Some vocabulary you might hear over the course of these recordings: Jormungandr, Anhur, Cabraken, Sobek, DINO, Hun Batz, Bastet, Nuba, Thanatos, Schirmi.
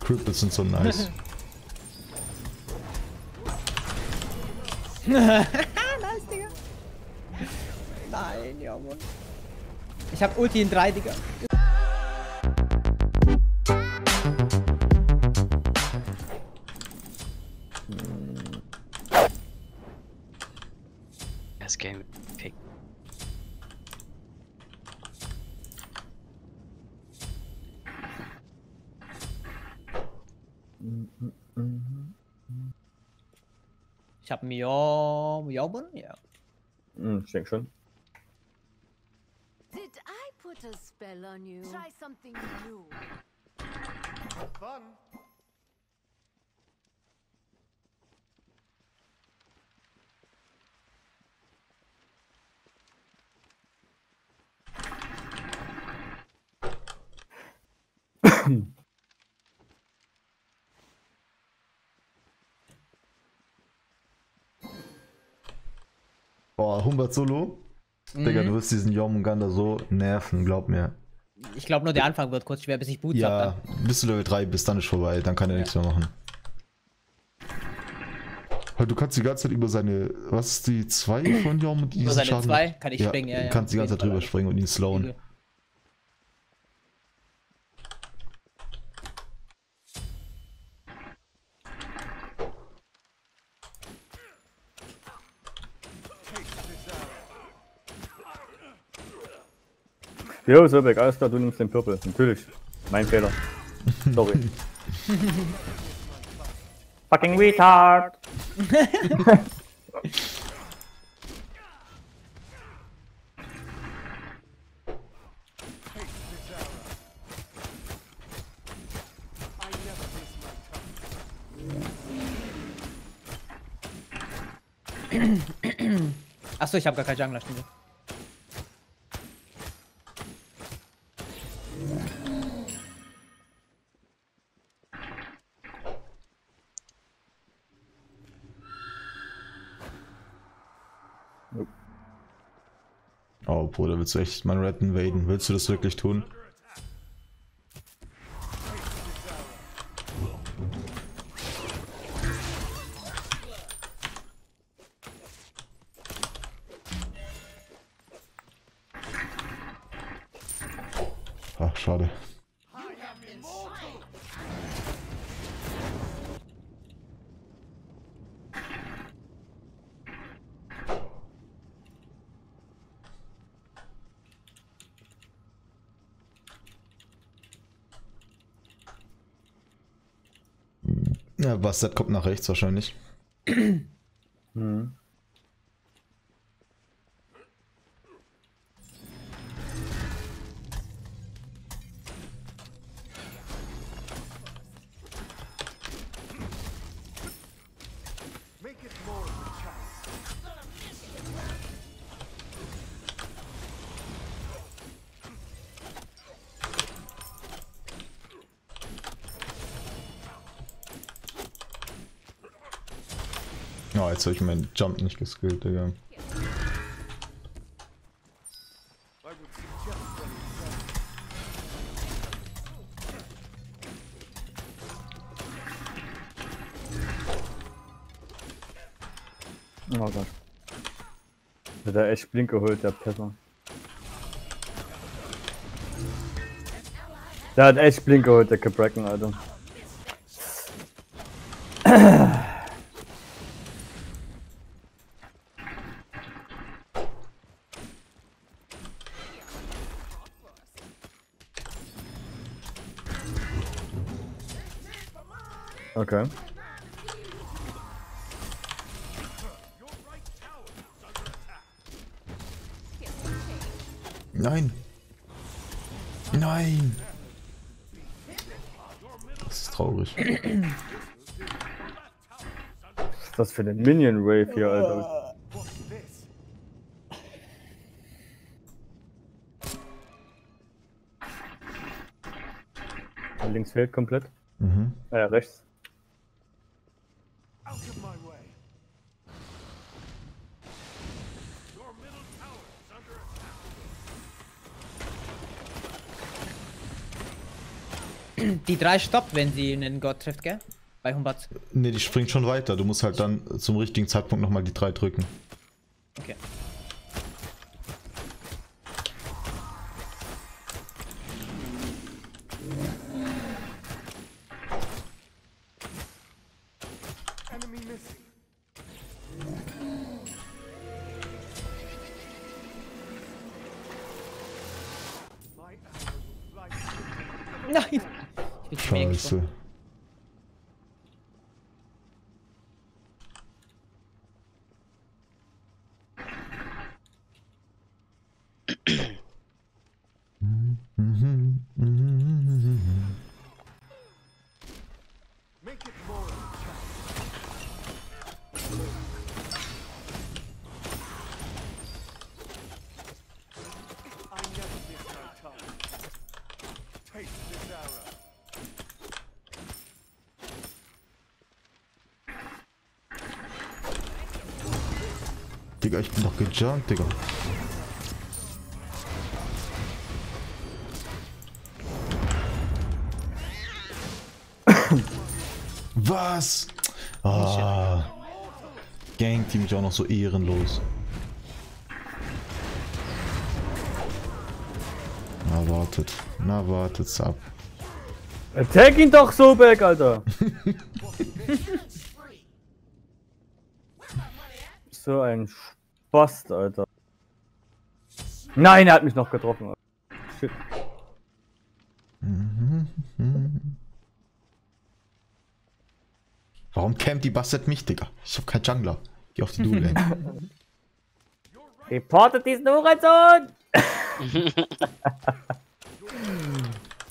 Cripples sind so nice. Nice, Digga. Nein, jawohl. Ich hab Ulti in 3, Digga. Das Game pick. Ich hab Miaubon, ja. Ich denke schon. Did I put a spell on you? Try something new. Fun. Boah, Hun Batz Solo? Mhm. Digga, du wirst diesen Jormungandr so nerven, glaub mir. Ich glaube nur der Anfang wird kurz schwer, bis ich Boots hab. Ja, bis du Level 3 bist, dann ist vorbei, dann kann er nichts mehr machen. Du kannst die ganze Zeit über seine, was ist die 2 von Jorm und diesen Schaden? Über seine 2 kann ich springen, ja. Du kannst die ganze Zeit drüber springen und ihn slowen. Jo, Sobek, alles klar, du nimmst den Purple. Natürlich. Mein Fehler. Sorry. Fucking retard! Achso, ich hab gar keinen Jungler, stimmt. Oh, Bruder, willst du echt meinen Red invaden? Willst du das wirklich tun? Ach, schade. Ja, Bastet kommt nach rechts wahrscheinlich. Hm. Oh, jetzt habe ich meinen Jump nicht geskillt, Digga. Oh Gott. Hat er echt Blink geholt, der Pfeffer. Der hat echt Blink geholt, der Cabraken, Alter. Okay. Nein. Nein. Das ist traurig. Was ist das für eine Minion Wave hier, Alter? Links fehlt komplett. Mhm. Ah ja, rechts. Die 3 stoppt, wenn sie einen Gott trifft, gell? Bei Hun Batz. Ne, die springt schon weiter. Du musst halt dann zum richtigen Zeitpunkt nochmal die 3 drücken. Okay. Nein! Ich bin Scheiße. Digga, ich bin doch gejumpt, Digga. Was? Ah, gankt die mich auch noch so ehrenlos. Na, wartet. Na, wartet's ab. Attack ihn doch, Sobek, Alter! So ein Spast, Alter. Nein, er hat mich noch getroffen. Shit. Warum campt die Bastet mich, Digga? Ich hab keinen Jungler. Geh auf die Duel. Reportet diesen Horizont!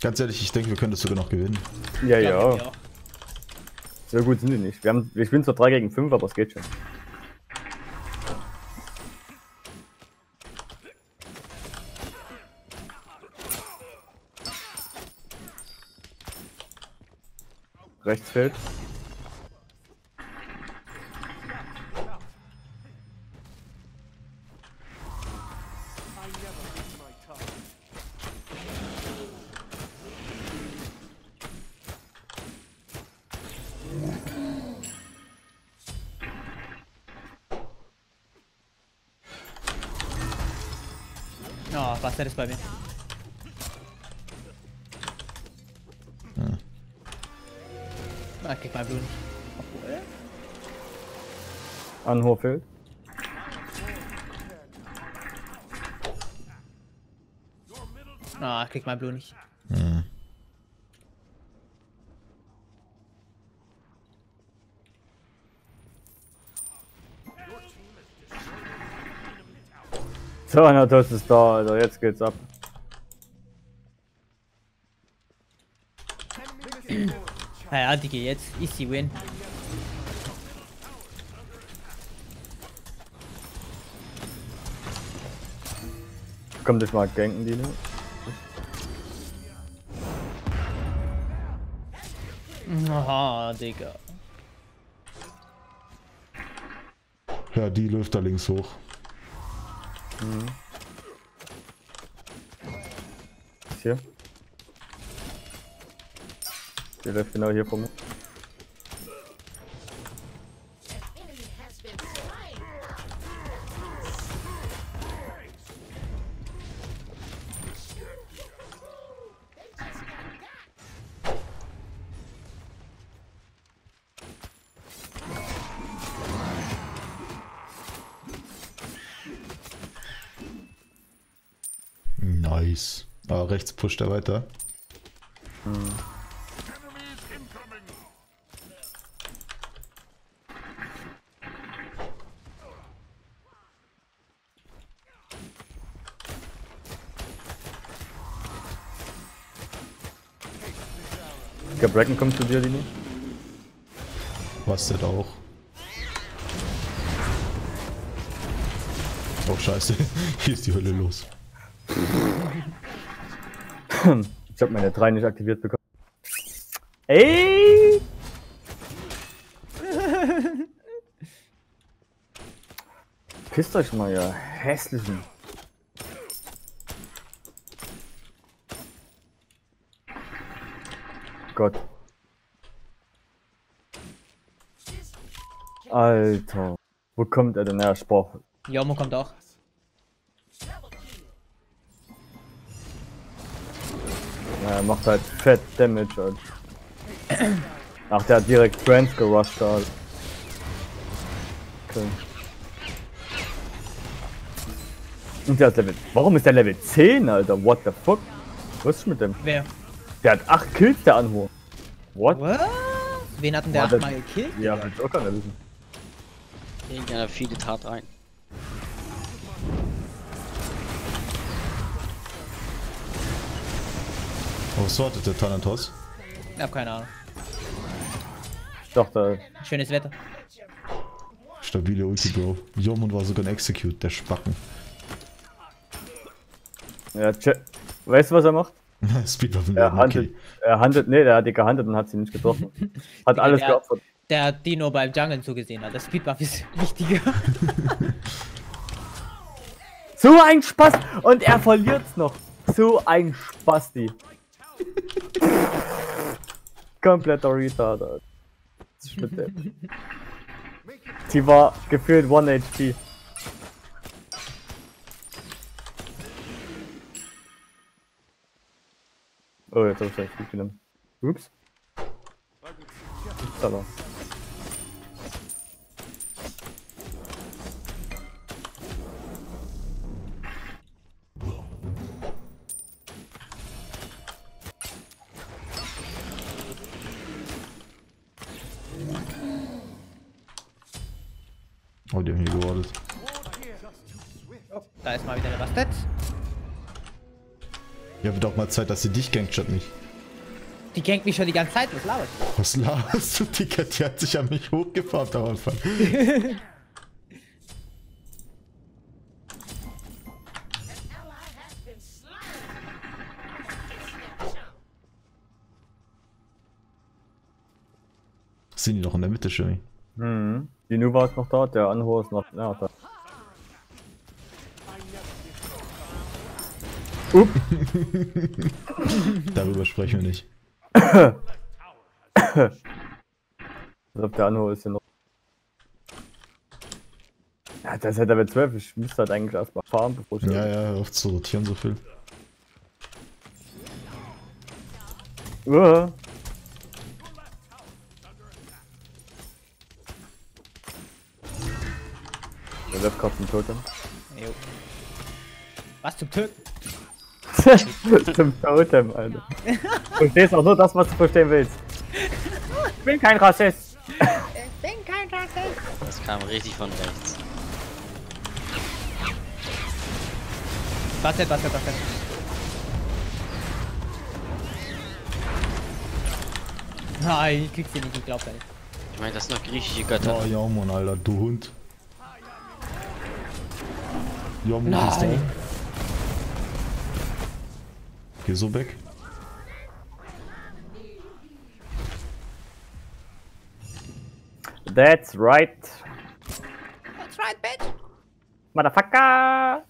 Ganz ehrlich, ich denke, wir können das sogar noch gewinnen. Ja, ja. So gut sind die nicht. Wir spielen zwar 3 gegen 5, aber es geht schon. Rechts fällt. Oh, Bastet ist bei mir. Ah, krieg mal Blut. Anhur fehlt. Ah, krieg mal Blut nicht. Mhm. Thanatos ist da, also jetzt geht's ab. Naja, Digga, jetzt easy win. Komm, das mal ganken, die, ne? Aha, Digga. Ja, die läuft da links hoch. Mhm. Hier. Der läuft genau hier vor mir. Nice. Ah, rechts pusht er weiter. Mhm. Cabraken kommt zu dir, Dini. Bastet auch. Oh scheiße, hier ist die Hölle los. Ich hab meine 3 nicht aktiviert bekommen. Ey! Pisst euch mal, ihr hässlichen. Gott. Alter. Wo kommt er denn her? Spruch. Jomo kommt auch. Ja, er macht halt fett Damage. Halt. Ach, der hat direkt Friends gerusht. Halt. Okay. Und der hat Level. Warum ist der Level 10, Alter? What the fuck? Was ist mit dem? Wer? Der hat 8 Kills, der Anhur. What? What? Wen hat denn der 8 mal gekillt? Ja, will ich auch gerne wissen. Irgendeiner viele Tat rein. Oh, sortet der Thanatos? Ich hab keine Ahnung. Doch, da. Schönes Wetter. Stabile Ulti, Bro. Jomund war sogar ein Execute, der Spacken. Ja, weißt du, was er macht? Speedwaffen. Er hat die gehandelt und hat sie nicht getroffen. Hat alles geopfert. Der hat Dino beim Jungle zugesehen, also Speedbuff ist wichtiger. So ein Spaß! Und er verliert's noch! So ein Spasti! Kompletter Retard, Alter. Das ist mit dem. Sie war gefühlt 1 HP. Oh, jetzt hab ich echt gut genommen. Ups. Hallo. Oh, die haben hier gewartet. Oh, da ist mal wieder der Bastet. Ja, wird auch mal Zeit, dass sie dich gankt statt mich. Die gankt mich schon die ganze Zeit, was laberst du? Was laberst du, Digga? Die hat sich an mich hochgefahren am Anfang. Sind die noch in der Mitte, Schirmi? Mhm. Die Nuba ist noch da, der Anhur ist noch da. Upp. Darüber sprechen wir nicht. Ich glaube, der Anhur ist ja noch. Ja, das hätte aber 12. Ich müsste halt eigentlich erstmal fahren, bevor ich. Ja, hör auf zu rotieren so viel. Der läuft gerade zum Töten. Was zum Töten? Zum Totem, Alter. Du verstehst auch nur das, was du verstehen willst. Ich bin kein Rassist. Ich bin kein Rassist. Das kam richtig von rechts. Bastet. Nein, ich krieg's dir nicht, ich glaub's nicht. Ich meine, das sind noch griechische Götter. Oh, ja, Mann, Alter, du Hund. Ja, Mann, ist der. Hier Sobek. That's right. That's right, bitch. Motherfucker.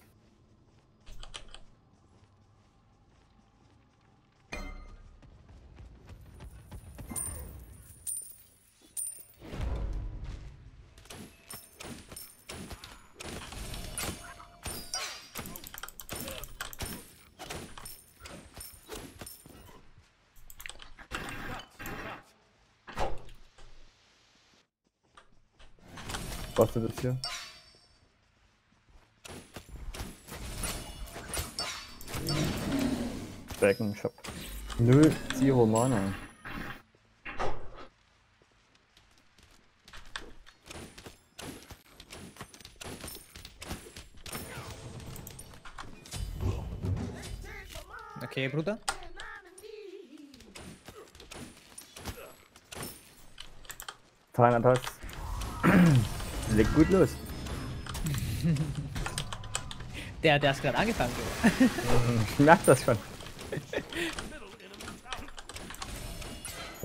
Was ist das hier? Becken, ich hab 0 Mana. Okay, Bruder. Thanatos. Legt gut los. Der ist gerade angefangen. Ich merke das schon.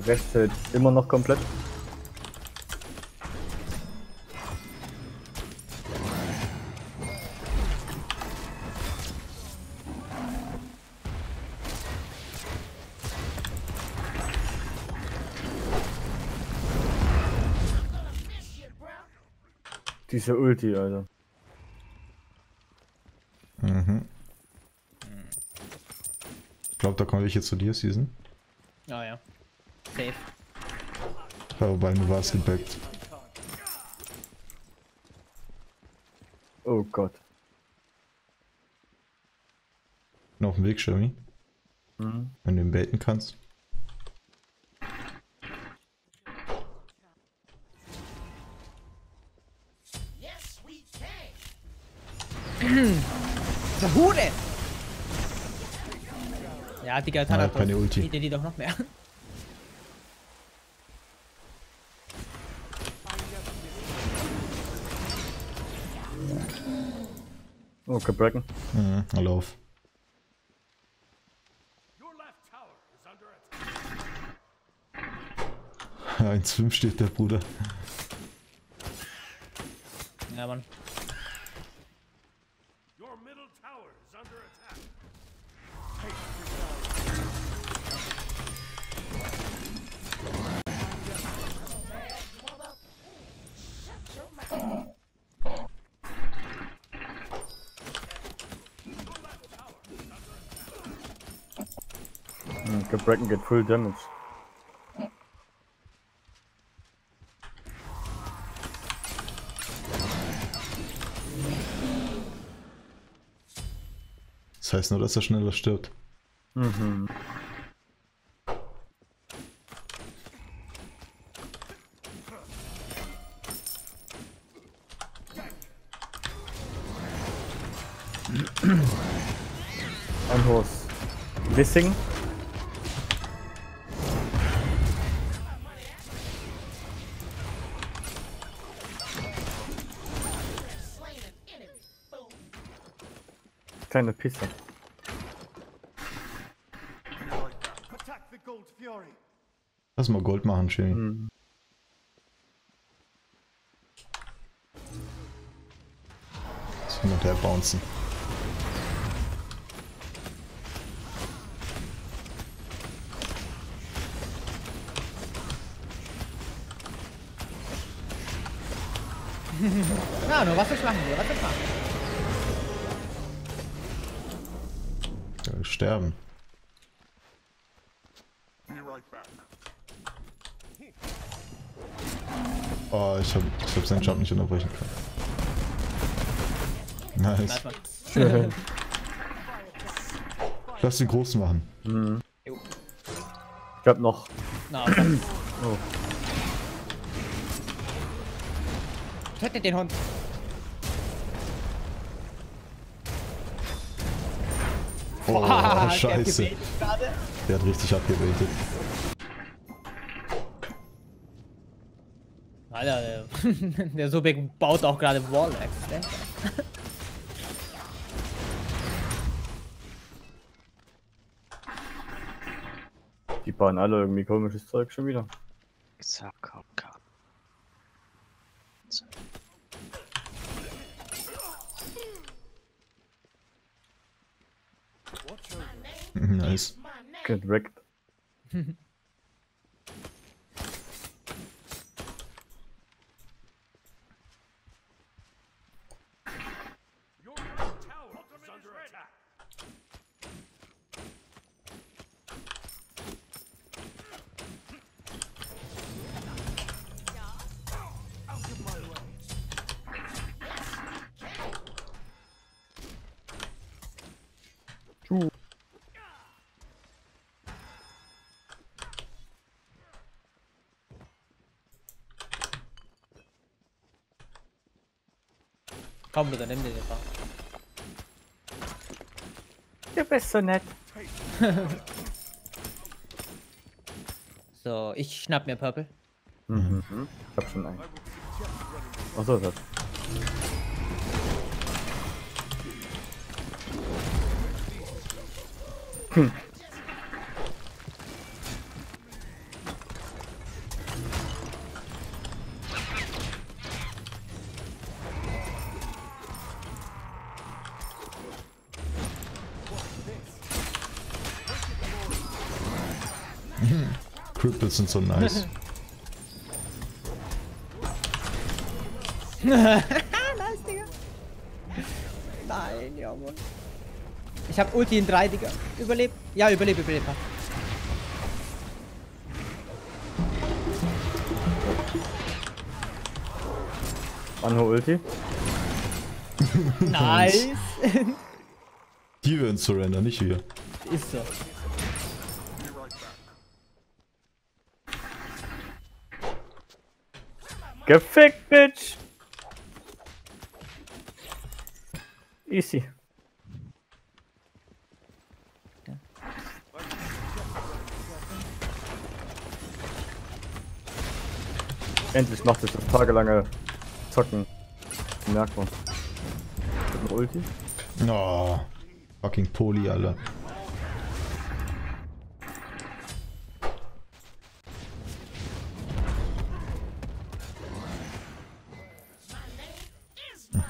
Rechts hält immer noch komplett. Diese Ulti, Alter. Mhm. Ich glaube, da kommen welche zu dir, Season. Ah ja. Safe. Wobei, du warst gebackt. Oh Gott. Bin auf dem Weg, Schirmi. Mhm. Wenn du ihn baiten kannst. Der Hude! Ja, Digga, Thanatos, keine Ulti. Bietet die doch noch mehr. Oh, Cabraken. Mhm, na lauf. Ja, 1,5 steht der Bruder. Ja, Mann. Cabraken get full damage. Das heißt nur, dass er schneller stirbt. Mhm. Anhur. Missing. Kleine Pisse. Lass mal Gold machen, Schirmi. Mhm. Das muss der bouncen. Na, nur was soll ich machen? Was soll ich machen? Sterben. Oh, ich hab seinen Jump nicht unterbrechen können. Nice. Lass den großen machen. Mhm. Ich hab noch. Oh. Tötet den Hund. Oh, scheiße. Der hat richtig abgebaitet. Alter, der Sobek baut auch gerade Wallacks, ne? Die bauen alle irgendwie komisches Zeug schon wieder. So, komm. So. Nice. Get wrecked. Komm, Bruder, nimm den einfach. Du bist so nett. So, ich schnapp mir Purple. Mhm. Ich hab schon einen. Ach so, das. Hm. Cripples sind so nice. Jawohl. Ich hab Ulti in 3, Digga. Überlebt. Ja, überlebt. Anhur Ulti. Nice. Die würden surrender, nicht wir. Ist so. Gefickt, Bitch! Easy. Okay. Endlich macht sich das tagelange Zocken. Merkt man. Mit Ulti? No. Fucking Poli, Alter.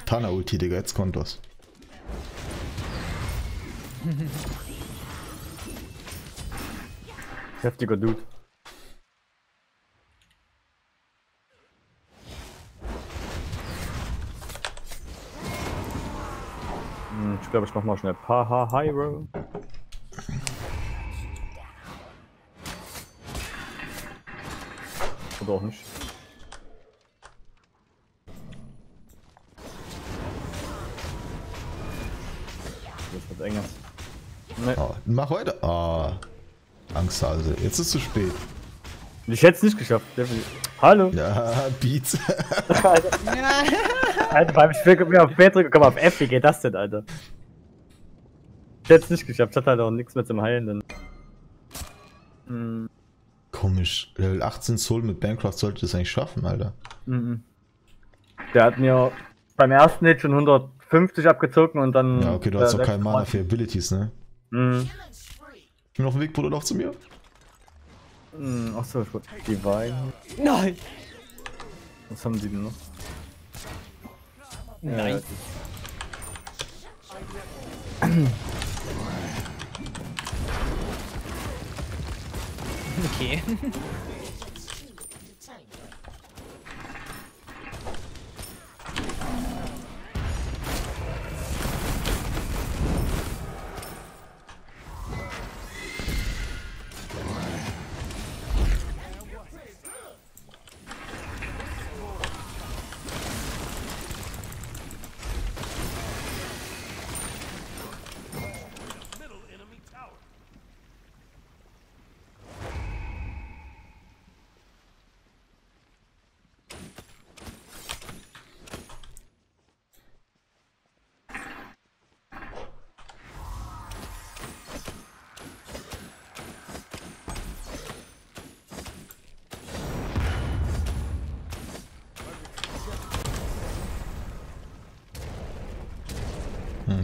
Thanatos-Ulti, Digga, jetzt kommt was. Heftiger Dude. Ich glaube, ich mach mal schnell. Paha, Hyro. Oder auch nicht. Enger. Nee. Oh, mach heute. Ah, oh, Angsthase. Jetzt ist es zu spät. Ich hätte es nicht geschafft. Definitiv. Hallo. Ja, Beats. Alter, Alter, beim Spiel kommt mir auf B drücken, komm auf F. Wie geht das denn, Alter? Ich hätte es nicht geschafft. Ich hatte halt auch nichts mehr zum Heilen. Mhm. Komisch. Level 18 Soul mit Bancroft sollte das eigentlich schaffen, Alter. Mhm. Der hat mir beim ersten Hit schon 150 abgezogen und dann. Ja, okay, du hast doch keinen Mana für Abilities, ne? Mhm. Ich bin auf dem Weg, Bruder, noch zu mir. Mhm, achso, ich wollte die Weiden. Nein! Was haben die denn noch? Nein. Okay.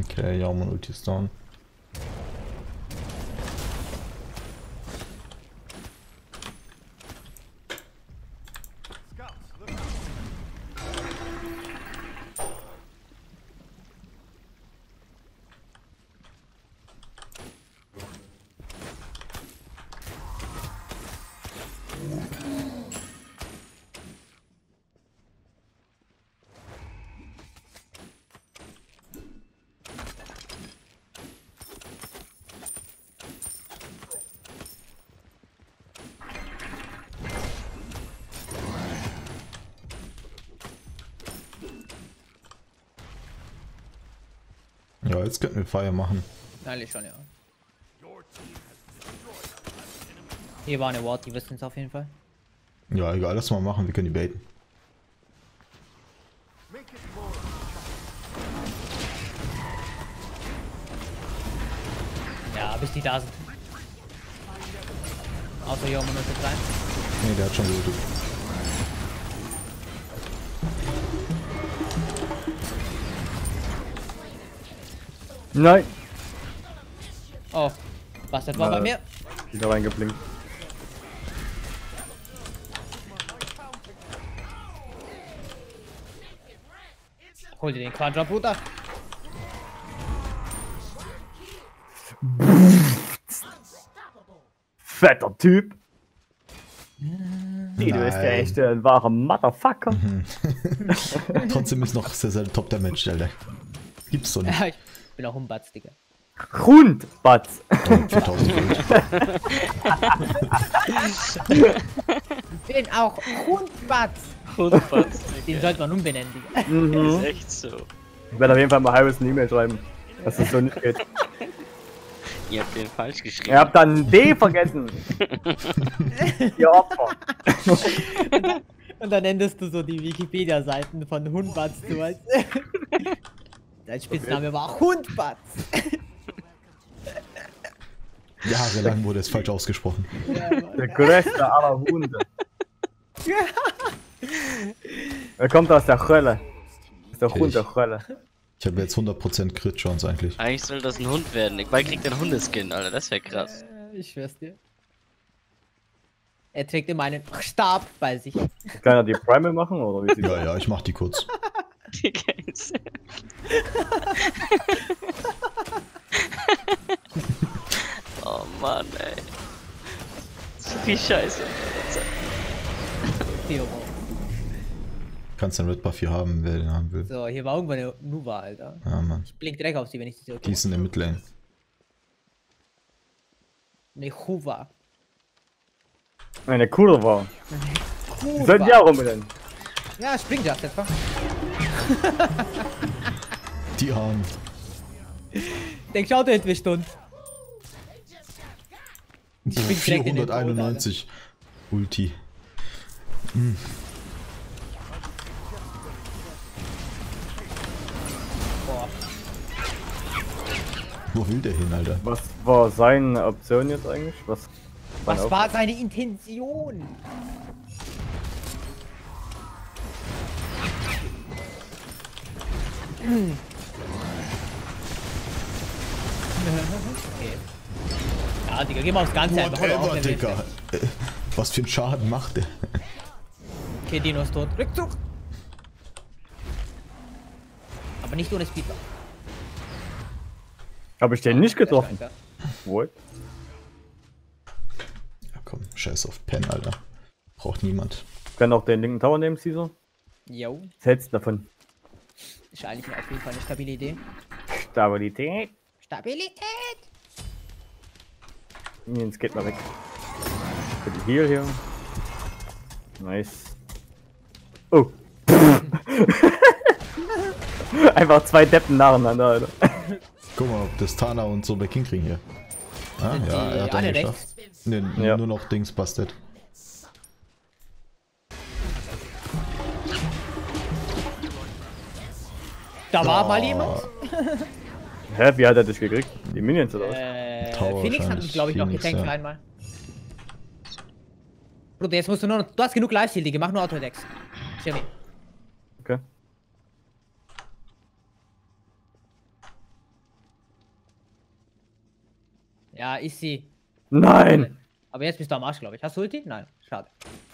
Okay, ja, mein Ulti ist down. Ja, jetzt könnten wir Feier machen. Eigentlich schon, ja. Hier war eine Ward, die wissen es auf jeden Fall. Ja, egal, lass mal machen, wir können die baiten. Ja, bis die da sind. Außer hier um 100 rein. Ne, der hat schon gut. Nein! Oh, Bastet war bei mir! Ich hab reingeblinkt. Hol dir den Quadra, Bruder! Fetter Typ! Nee, du bist ja echt ein wahrer Motherfucker! Trotzdem ist noch sehr, sehr top der Mensch, Alter. Gibt's doch nicht. bin auch Hun Batz, Digga. Hun Batz. Ich bin auch Hun Batz. Hun Batz. Den sollte man umbenennen, Digga. Mhm. Ist echt so. Ich werde auf jeden Fall mal halbes eine E-Mail schreiben, dass das so nicht geht. Ihr habt den falsch geschrieben. Ihr habt dann ein D vergessen. Ihr Opfer. Und dann endest du so die Wikipedia-Seiten von Hun Batz, du weißt. Dein Spitzname war Hun Batz. Jahrelang wurde es falsch ausgesprochen. Der größte aller Hunde. Er kommt aus der Hölle. Aus der Hunde-Hölle. Ich habe jetzt 100% Crit-Chance eigentlich. Eigentlich soll das ein Hund werden. Ich bald kriegt den Hundeskin, Alter. Das wäre krass. Ich schwör's dir. Er trägt immer einen Stab bei sich. Kann er die Primal machen oder wie sie? Ja, ja, ich mach die kurz. Die Gänse. Oh Mann, ey. So viel Scheiße. Kannst den Red Buff hier haben, wer den haben will. So, hier war irgendwann eine Nuba, Alter. Ja, Mann. Ich blink direkt auf sie, wenn ich sie. Die ist in der Midlane. Ne, Huva. Eine Kurva. Die sollten ja auch rumrennen. Ja, springt ja einfach. Die haben. Denk, schaut er Stunden. Ich bin 491 Tod, Ulti. Hm. Boah. Wo will der hin, Alter? Was war seine Option jetzt eigentlich? Was war seine Intention? Okay. Ja, Digga, geh mal aufs Ganze einfach. Whatever, Digga. Was für einen Schaden macht der? Okay, Dino ist tot. Rückzug! Aber nicht ohne Speedball. Hab ich den nicht getroffen? What? Ja komm, scheiß auf Pen, Alter. Braucht niemand. Kann auch den linken Tower nehmen, Caesar? Jo. Was hältst du davon? Ist eigentlich auf jeden Fall eine stabile Idee. Stabilität. Stabilität! Jetzt geht mal weg. Für die Heal hier. Nice. Oh. Einfach zwei Deppen nacheinander, Alter. Guck mal, ob das Tana und Sobek hinkriegen hier. Ah, sind ja, er hat alle geschafft. Nee, ja. Nur noch Dings Bastet. Da war mal jemand? Hä, wie hat er dich gekriegt? Die Minions oder was? Felix hat uns, glaube ich, noch getankt einmal. Bruder, jetzt musst du nur noch... Du hast genug Lifesteal, Digga. Mach nur Auto-Decks. Schirmi. Okay. Ja, ich sie. Nein! Aber jetzt bist du am Arsch, glaube ich. Hast du Ulti? Nein. Schade.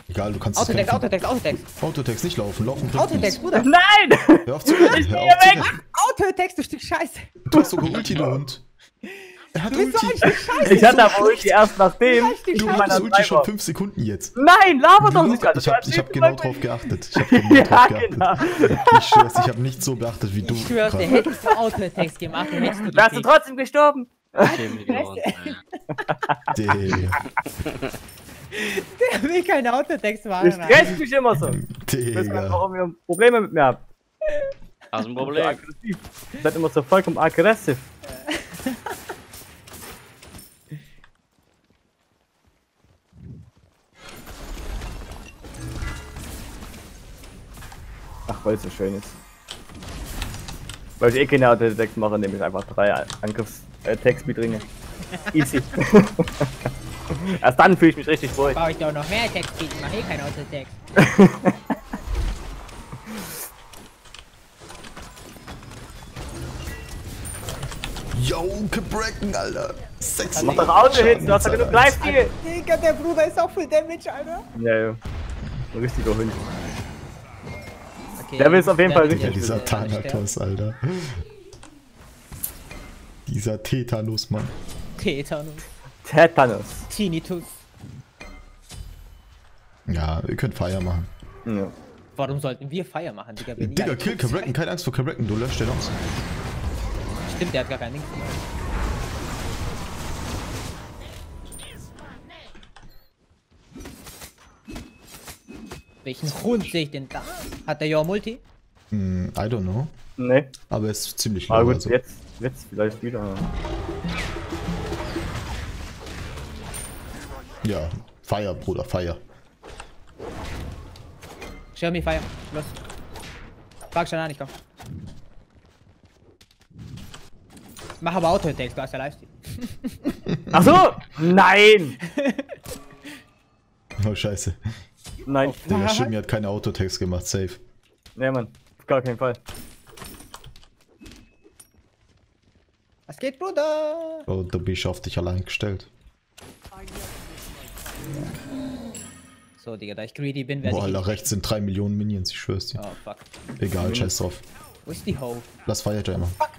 Egal, du kannst es kämpfen. Autotext, Autotext. Autotext, nicht laufen. Laufen bringt nichts. Autotext, Bruder. Nein! Hör auf zu rennen, hör auf zu rennen. Autotext, du Stück Scheiße. Du hast sogar Ulti, du Hund. Er hat Ulti. Ich hatte aber Ulti erst nachdem. Du hattest Ulti schon 5 Sekunden jetzt. Nein, laber doch nicht. Ich hab genau drauf geachtet. Ich hab genau drauf geachtet. Ich schwör's, ich hab nicht so beachtet wie du. Ich schwör's, der hättest du Autotext gemacht. Du hast trotzdem gestorben. Der will kein Autotext machen. Ich stress mich immer so. Ich weiß nicht, warum ihr Probleme mit mir habt. Hast du ein Problem? Ihr seid immer so vollkommen aggressiv. Ach, weil es so schön ist. Weil ich eh keine Autotext mache, nehme ich einfach 3 Angriffstext mitringe. Easy. Erst dann fühle ich mich richtig wohl. Brauche ich doch noch mehr Text, ich mache eh keinen Autotext. Yo, Cabraken, Alter. 6 Mach doch Auto-Hits, du hast doch genug Live-Deal. Digga, der Bruder ist auch voll Damage, Alter. Ja, ja. Ein richtiger Hund. Okay, der will es auf jeden Fall richtig. Ja, dieser Thanatos, Alter. Dieser Tetanus, Mann. Tetanus. Tetanus. Tinnitus. Ja, ihr könnt Feier machen. Ja. Warum sollten wir Feier machen, Digga? Digga, kill Cabraken, keine Angst vor Cabraken, du löscht den aus. Stimmt, der hat gar keinen Links. Welchen Hund sehe ich denn da? Hat der ja Multi? Hm, I don't know. Nee. Aber er ist ziemlich lang. Ah gut, also jetzt vielleicht wieder. Ja, Feier, Bruder, Feier. Schirmi, Feier. Los. Frag schon an, ich komm. Mach aber Auto-Text, du hast ja Livestream. Ach so! Nein! Oh, scheiße. Nein. Oh, der Schirmi hat keine Autotext gemacht, safe. Nee, Mann. Auf gar keinen Fall. Was geht, Bruder? Oh, der Bisch auf dich allein gestellt. So, Digga, da ich greedy bin, werde ich... Boah, Alter, rechts sind 3 Millionen Minions, ich schwör's dir. Oh, fuck. Egal, scheiß drauf. Wo ist die Ho? Lass Firejack mal. Fuck.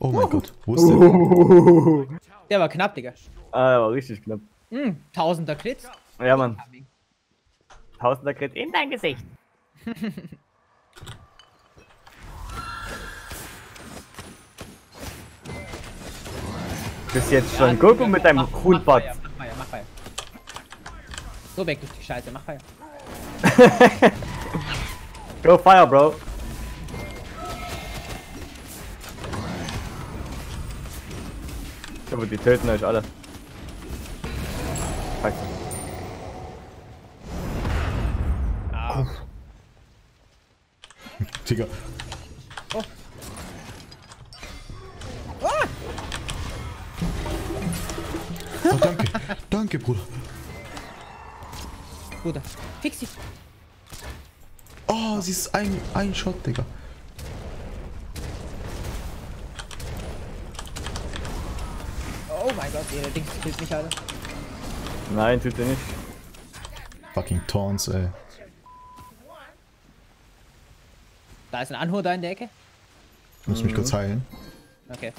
Oh, oh mein Gott. Wo ist der? Der war knapp, Digga. Ah, der war richtig knapp. Hm, tausender Klitz. Ja, Mann. Tausender Crit in dein Gesicht. Du bist jetzt schon Goku mit deinem Hun Batz. Mach Feier. Sobek durch die Scheiße, mach Feier. Go Fire, Bro. Aber die töten euch alle. Scheiße. Digga. Oh. Ah! Oh, danke. Danke, Bruder. Bruder, fix sie. Oh, sie ist ein Shot, Digga. Oh mein Gott, ihr Dings killt mich alle. Nein, tut er nicht. Fucking Taunts, ey. Da ist ein Anhur da in der Ecke. Ich muss mich kurz heilen. Okay.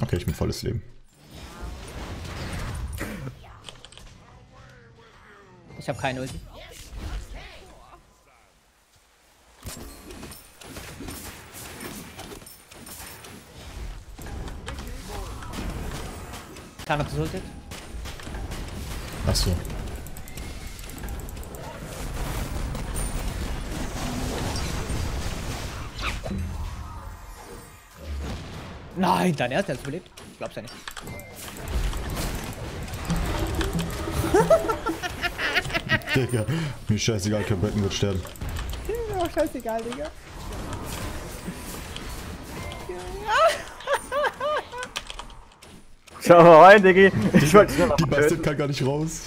Okay, ich bin volles Leben. Ich habe keine Ulti. Thanatos ultet. Ach so. Nein, dein Erster hat überlebt. Ich glaub's ja nicht. Digga, mir scheißegal, Cabraken wird sterben. Mir auch scheißegal, Digga. Schau mal rein, Diggi. Ich wollte schnell die Bastet kann gar nicht raus.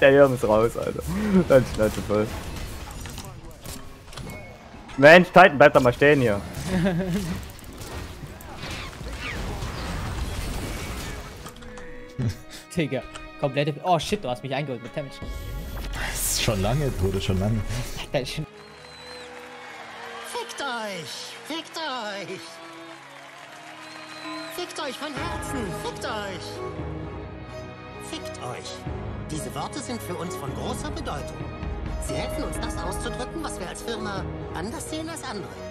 Der Jürgen ist raus, Alter. Dann schneidet voll. Mensch, Titan, bleibt doch mal stehen hier. Digga, komplette... Oh shit, du hast mich eingeholt mit Damage. Das ist schon lange, Bruder, schon lange. Fickt euch! Fickt euch! Fickt euch von Herzen! Fickt euch! Fickt euch! Diese Worte sind für uns von großer Bedeutung. Sie helfen uns, das auszudrücken, was wir als Firma anders sehen als andere.